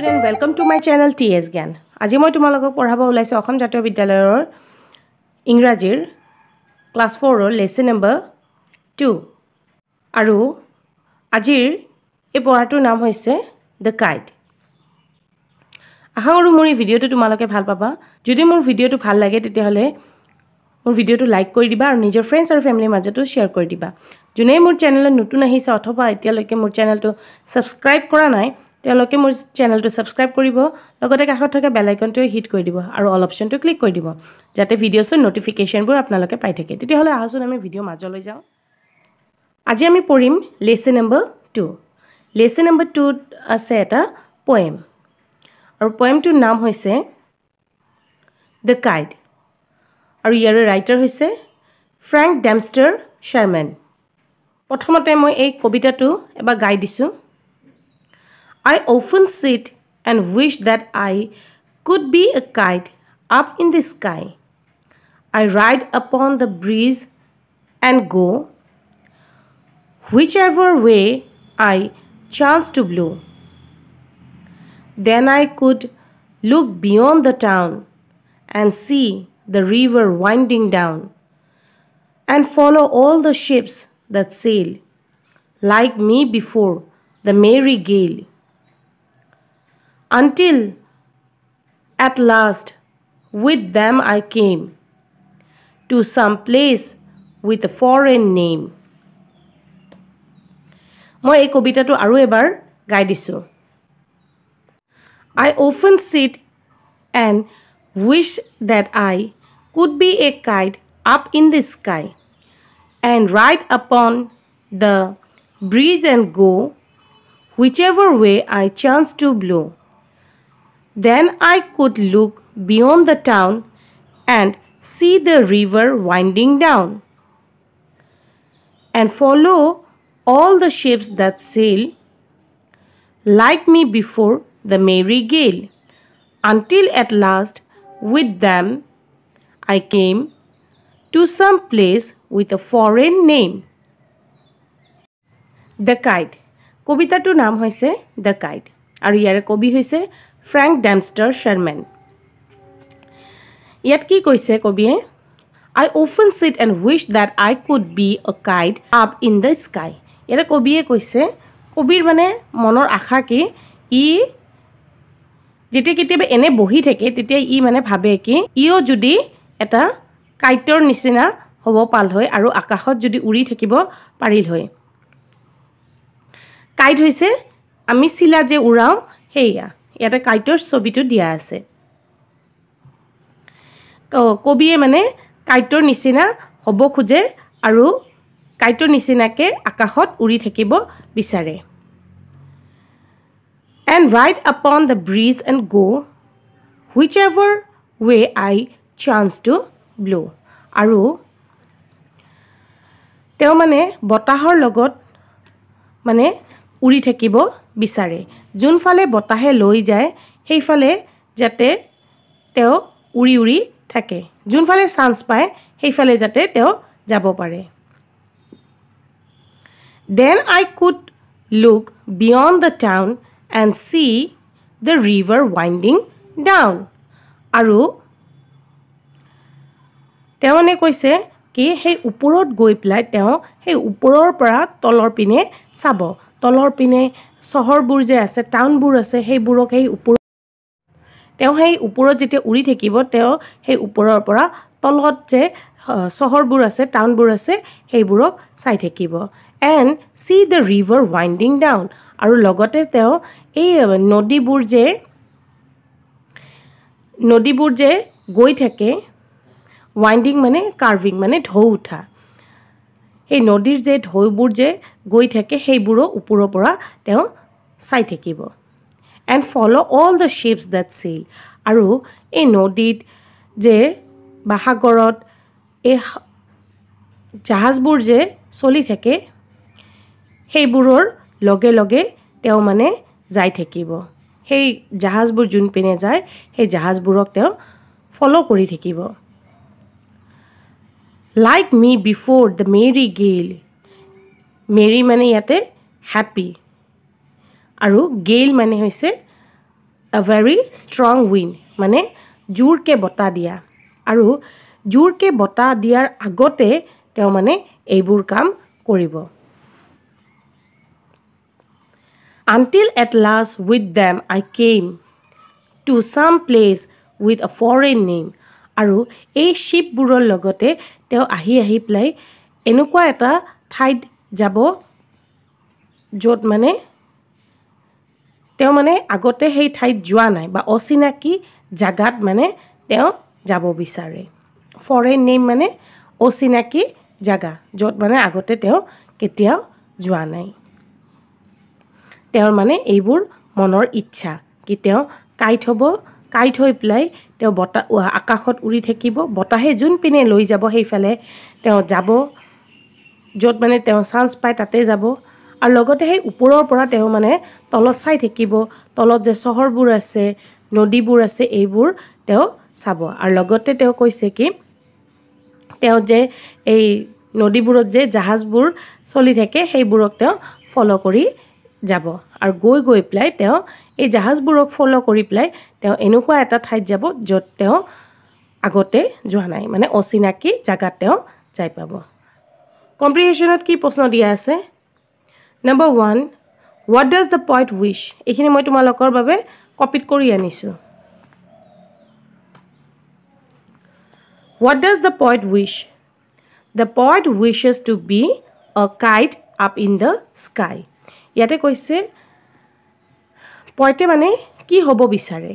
Student welcome to my channel TS Gyan आज मैं तुम लोग पढ़ाब ऊल्स जतियों विद्यालय इंग्राजीर क्लास 4 लेसन नम्बर 2 और आज ये पढ़ार नाम द काइट। आशा करूँ मोर भिडिओ तुम लोग भल पा। जो मोर भिडिओ भल लगे तेतियाह'ले मोर भिडिओ लाइक कर दिबा और निजर फ्रेंड्स और फैमिलिर मजतो शेयर कर दिबा। जोने मोर चैनल नतुन आहिछे अथवा एतियालैके मोर चैनल सबस्क्राइब करा नाइ तेलोके मोर चैनल सबस्क्राइब करिब, लगते काखत थका बेल आइकनटो हिट कर दिबा और ऑल ऑप्शनटो क्लिक कर दिबा जाते भिडिओसर नोटिफिकेशनबोर आपनालोके पाइ थाके। तेतियाह'ले आहासोन आमि भिडिओ माजलै जाऊ। आज आमि पढ़िम लेसन नम्बर 2। लेसन नम्बर 2 आछे एटा पोएम और पोएमटोर नाम होइछे द काइट और यार राइटर होइछे फ्रैंक डेम्स्टर शर्मन। प्रथमते मैं एक कविताटो एबा गाइ दिसु। I often sit and wish that I could be a kite up in the sky. I ride upon the breeze and go whichever way I chance to blow. Then I could look beyond the town and see the river winding down, and follow all the ships that sail like me before the merry gale, until at last with them I came to some place with a foreign name. Moi ei kobita tu aru ebar gai disu. I often sit and wish that I could be a kite up in the sky and ride upon the breeze and go whichever way I chance to blow. Then I could look beyond the town and see the river winding down, and follow all the ships that sail like me before the merry gale, until at last with them I came to some place with a foreign name. The kite. कविता तो नाम होइसे The Kite और यार कवि होइसे Frank Dempster Sherman। यात की कइसे कविए? I often sit and wish that I could be a kite up in the sky. यार कविए कइसे? कविर माने मनर आशा कि इ जेते केतेबे एने बहि थेके तेते इ माने भाबे कि इओ जुदि एटा काइटर निसिना हब पाल हय आरो आकाशत जुदि उड़ी থাকিব পাৰিল হয়। কাইট হৈছে আমি সিলা যে উৰাও হেয়া, এটা কাইটৰ ছবিটো দিয়া আছে। কবিয়ে মানে কাইটৰ নিচিনা হব খোজে আৰু কাইটৰ নিচিনাকে আকাশত উৰি থাকিব বিচাৰে। And ride upon the breeze and go whichever way I chance to blow. আৰু তেও মানে বতাহৰ লগত মানে উৰি থাকিব বিচাৰে, যোনফালে বতাহে লৈ যায় সেইফালে যাতে তেও উৰি উৰি থাকে, যোনফালে চান্স পায় সেইফালে যাতে তেও যাব পাৰে। Then I could look beyond the town and see the river winding down. আৰু তেওনে কৈছে কি সেই ওপৰত গৈ প্লাই তেও সেই ওপৰৰ পৰা তলৰ পিনে চাব, তলৰ পিনে চহৰবোৰ যে আছে টাউনবোৰ আছে সেইবোৰক সেই ওপৰ তেও সেই ওপৰত যেতে উৰি থাকিব তেও সেই ওপৰৰ পৰা তলত যে চহৰবোৰ আছে টাউনবোৰ আছে সেইবোৰক চাই থাকিব। And see the river winding down. আৰু লগতে তেও এই নদীবোৰ যে গৈ থাকে, वाइंडिंग माने कार्विंग माने ढौ उठा, এই নদীৰ যে ঢৌবোৰ যে গৈ থাকে সেইবোৰৰ ওপৰৰ পৰা তেওঁ চাই থাকিব। And follow all the ships that sail. আৰু এই নদীত যে বাহাগৰত এই জাহাজবোৰ যে চলি থাকে সেইবোৰৰ লগে লগে তেওঁ মানে যাই থাকিব। সেই জাহাজবোৰ যোন পিনে যায় সেই জাহাজবোৰক তেওঁ ফলো কৰি থাকিব। Like me before the merry gale. Merry माने याते happy और gale माने होइसे a very strong wind মানে জোরকে বতা দিয়া আৰু জোৰকে বতা দিয়াৰ আগতে তেওঁ মানে এইবোৰ কাম কৰিব until at last with them I came to some place with a foreign name আৰু এই শিপবোৰৰ লগতে তেওঁ আহি প্লাই এনেকুৱা এটা ঠাইত যাব য'ত মানে তেওঁ মানে আগতে সেই ঠাইত যোৱা নাই বা অচিনাকি জাগাত মানে তেওঁ যাব বিচাৰে ফৰেন নেম মানে অচিনাকি জাগা য'ত মানে আগতে তেওঁ কেতিয়াও যোৱা নাই তেওঁৰ মানে এইবোৰ মনৰ ইচ্ছা কি তেওঁ কাইট হ'ব কাইট হৈ প্লাই তেওঁ বতাহ আকাশত উৰি থাকিব বতাহে যোন পিনে লৈ যাব সেইফালে তেওঁ যাব য'ত মানে তেওঁ চান্স পায় তাতে যাব আৰু লগতে সেই ওপৰৰ পৰা তেওঁ মানে তলত চাই থাকিব তলত যে চহৰবোৰ আছে নদীবোৰ আছে এইবোৰ তেওঁ চাব আৰু লগতে তেওঁ কৈছে কি তেওঁ যে এই নদীবোৰত যে জাহাজবোৰ চলি থাকে সেইবোৰক তেওঁ ফলো কৰি যাব আৰু গৈ প্লাই তেওঁ এই জাহাজবোৰক ফলো কৰি প্লাই তেওঁ এনেকুৱা এটা ঠাইত যাব য'ত তেওঁ আগতে যোৱা নাই মানে অচিনাকি জাগাত তেওঁ যাই পাব কম্প্ৰিহেনশ্যনত কি প্ৰশ্ন দিয়া আছে Number 1 what does the poet wish ekhini moi tumalokor babe copy kori anisu What does the poet wish The poet wishes to be a kite up in the sky yate koise poet mane ki hobo bisare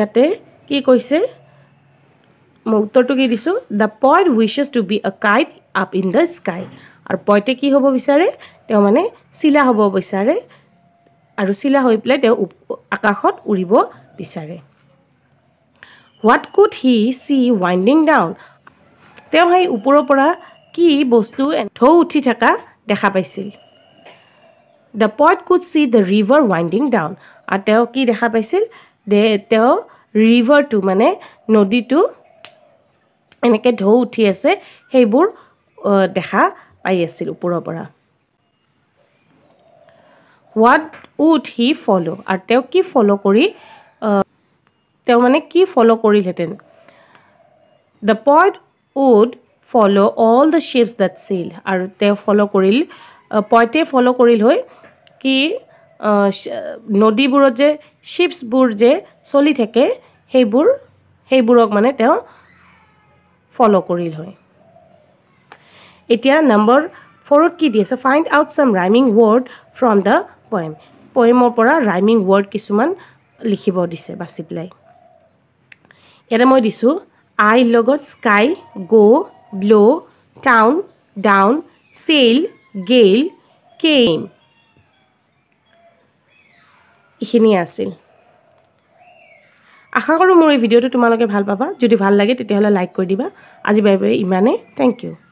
yate ki koise mo uttor to ki disu The poet wishes to be a kite up in the sky আৰু পইতে কি হ'ব বিচাৰে তেওঁ মানে শিলা হ'ব বিচাৰে আৰু শিলা হৈ প্লাই তেওঁ আকাশত উৰিব বিচাৰে What could he see winding down তেওঁ সেই ওপৰৰ পৰা কি বস্তু ঢৌ উঠি থকা দেখা পাইছিল The poet could see the river winding down আৰু তেওঁ কি দেখা পাইছিল তেওঁ ৰিভাৰটো মানে নদীটো এনেকৈ ঢৌ উঠি আছে সেইবোৰ দেখা আছিল ওপৰৰ পৰা What would he follow আৰু তেওঁ কি ফলো কৰি তেওঁ মানে কি ফলো কৰিলেতেন The poet would follow all the ships that sail আৰু তেওঁ ফলো কৰিল পইতে ফলো কৰিল হৈ কি নদীবোৰত যে শিপছবোৰ যে চলি থাকে সেইবোৰক মানে তেওঁ ফলো কৰিল হৈ এতিয়া নম্বৰ 4ত কি দিছে find out some rhyming word from the poem পোয়েমৰ পৰা ৰাইমিং ৱৰ্ড কিছুমান লিখিব দিছে বাছি প্লাই ইয়াতে মই দিছো আই লগত sky go blow town down sail gale came ইখিনি আছিল আশা কৰোঁ মোৰ এই ভিডিঅ'টো তোমালোকে ভাল পাবা যদি ভাল লাগে তেতিয়াহলে লাইক কৰি দিবা আজি বাই বাই ইমানে থ্যাংক ইউ